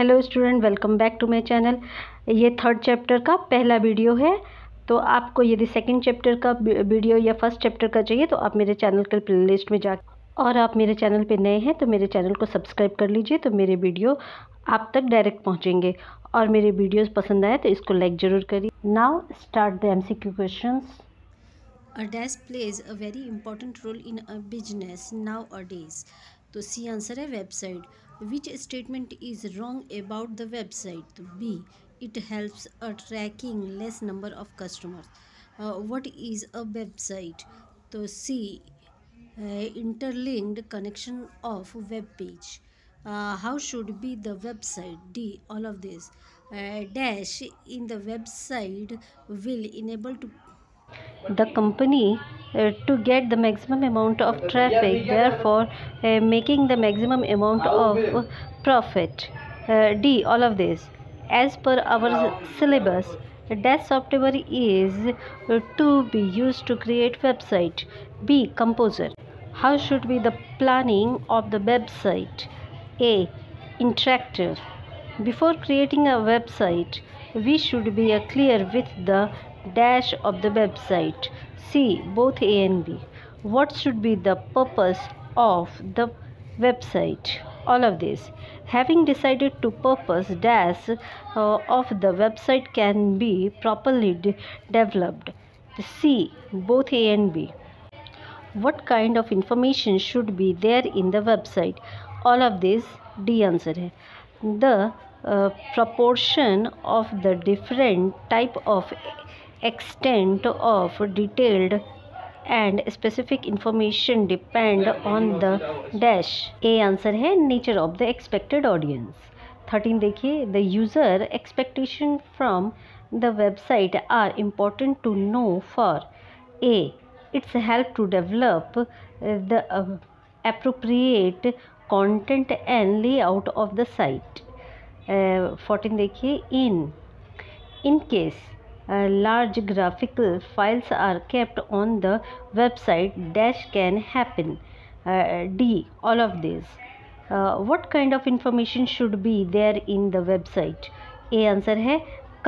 Hello student, welcome back to my channel. ये third chapter का पहला वीडियो है, तो आपको यदि सेकंड चैप्टर का वीडियो या फर्स्ट चैप्टर का चाहिए तो आप मेरे चैनल के प्लेलिस्ट में जाकर, और आप मेरे चैनल पे नए हैं तो मेरे चैनल को सब्सक्राइब कर लीजिए, तो मेरे वीडियो आप तक डायरेक्ट पहुँचेंगे। और मेरे वीडियोज़ पसंद आए तो इसको लाइक ज़रूर करिए। Now start the MCQ questions. A dash plays a very important role in a business nowadays. तो C आंसर है website. Which statement is wrong about the website? तो B, it helps attracting less number of customers. What is a website? तो C, interlinked connection of web page. How should be the website? D, all of this. Dash in the website will enable to the company to get the maximum amount of traffic, therefore making the maximum amount of profit. D, all of this. As per our syllabus, dash software is to be used to create website. B, composer. How should be the planning of the website? A, interactive. Before creating a website, we should be clear with the dash of the website. C, both A and B. What should be the purpose of the website? All of this. Having decided to purpose, dash of the website can be properly developed. C, both A and B. What kind of information should be there in the website? All of this. D answer है. The proportion of the different type of extent of detailed and specific information depend on the dash. A answer है nature of the expected audience. 13 देखिए, the user expectation from the website are important to know for A, it's help to develop the appropriate content and layout of the site. 14 देखिए, in case large graphical files are kept on the website, dash can happen. D, all of this. What kind of information should be there in the website? A answer है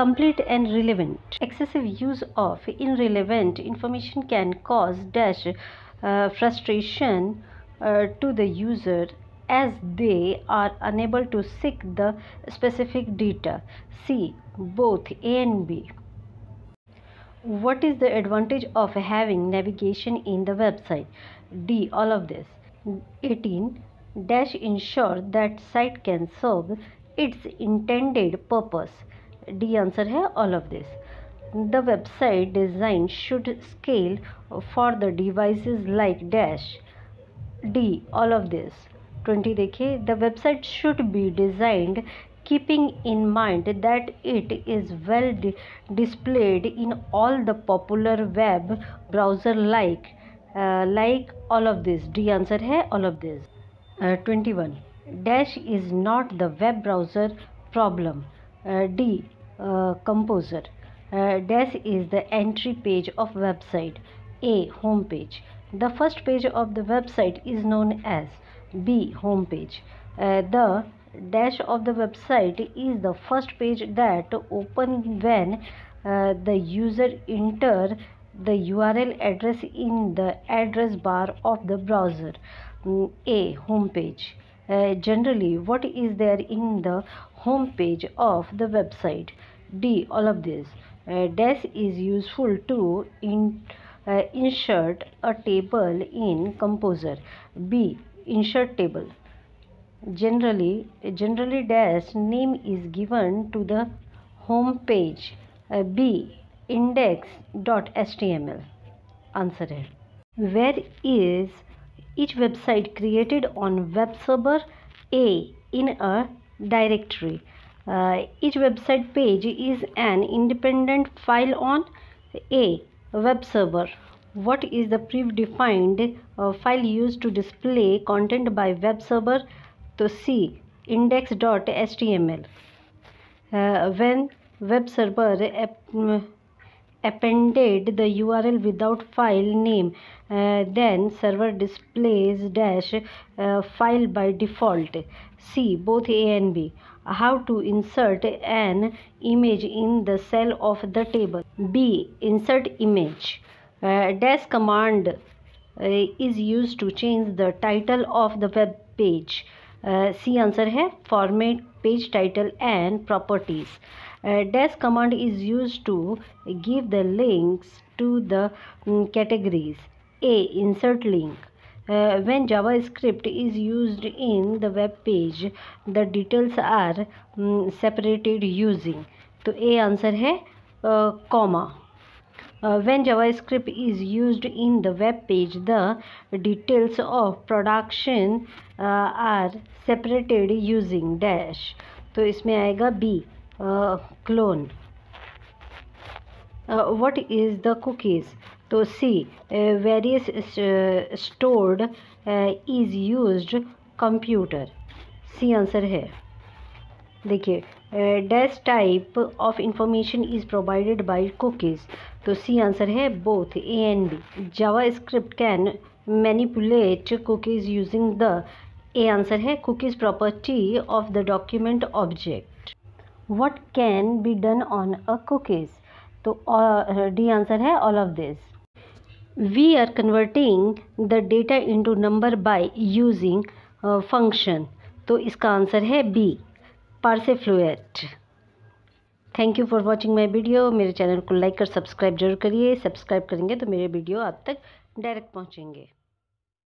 complete and relevant. Excessive use of irrelevant information can cause dash frustration to the user as they are unable to seek the specific data. C, both A and B. What is the advantage of having navigation in the website? D, all of this. 18. Dash ensure that site can serve its intended purpose. D answer है all of this. The website design should scale for the devices like dash. D, all of this. 20 देखिए, the website should be designed keeping in mind that it is well displayed in all the popular web browser like all of this. D answer है all of this. 21. Dash is not the web browser problem. D, composer. Dash is the entry page of website. A, home page. The first page of the website is known as. B, home page. The dash of the website is the first page that open when the user enter the URL address in the address bar of the browser. A, home page. Generally, what is there in the home page of the website? D, all of this. Dash is useful to insert a table in Composer. B, insert table. Generally dash name is given to the home page. B, index.html. Answer है. Where is each website created on web server? A, in a directory. Each website page is an independent file on A, web server. What is the predefined file used to display content by web server? तो C, index.html. When web server appended the URL without file name, then server displays dash file by default. C, both A and B. how to insert an image in the cell of the table. B. Insert image. Dash command is used to change the title of the web page. C answer है format, page title and properties. Dash command is used to give the links to the categories. A. Insert link. When JavaScript is used in the web page, the details are separated using. तो A answer है comma. When JavaScript is used in the web page, the details of production are separated using dash. तो इसमें आएगा B. Clone. What is the cookies? तो C. Various stored is used computer. C answer है. देखिए dash type of information is provided by cookies. तो C answer है both A and B. JavaScript can manipulate cookies using the A answer है cookies property of the document object. What can be done on a cookies? तो D answer है all of this. We are converting the data into number by using function. तो इसका answer है B. Parsifluate. Thank you for watching my video. मेरे channel को like और subscribe जरूर करिए. सब्सक्राइब करेंगे तो मेरे वीडियो आप तक डायरेक्ट पहुँचेंगे.